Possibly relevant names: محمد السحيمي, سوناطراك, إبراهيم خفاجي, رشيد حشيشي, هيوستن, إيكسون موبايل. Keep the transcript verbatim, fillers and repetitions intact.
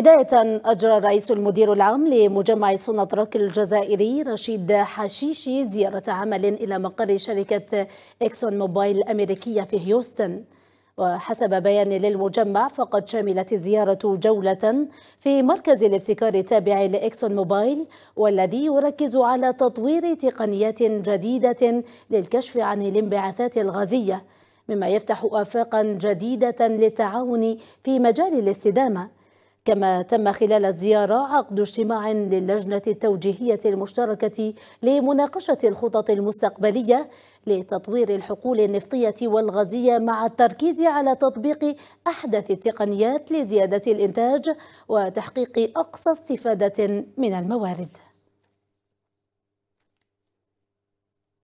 بداية أجرى الرئيس المدير العام لمجمع سوناطراك الجزائري رشيد حشيشي زيارة عمل إلى مقر شركة إيكسون موبايل الأمريكية في هيوستن. وحسب بيان للمجمع فقد شملت الزيارة جولة في مركز الابتكار التابع لإيكسون موبايل، والذي يركز على تطوير تقنيات جديدة للكشف عن الانبعاثات الغازية، مما يفتح آفاقا جديدة للتعاون في مجال الاستدامة. كما تم خلال الزيارة عقد اجتماع للجنة التوجيهية المشتركة لمناقشة الخطط المستقبلية لتطوير الحقول النفطية والغازية، مع التركيز على تطبيق أحدث التقنيات لزيادة الإنتاج وتحقيق أقصى استفادة من الموارد.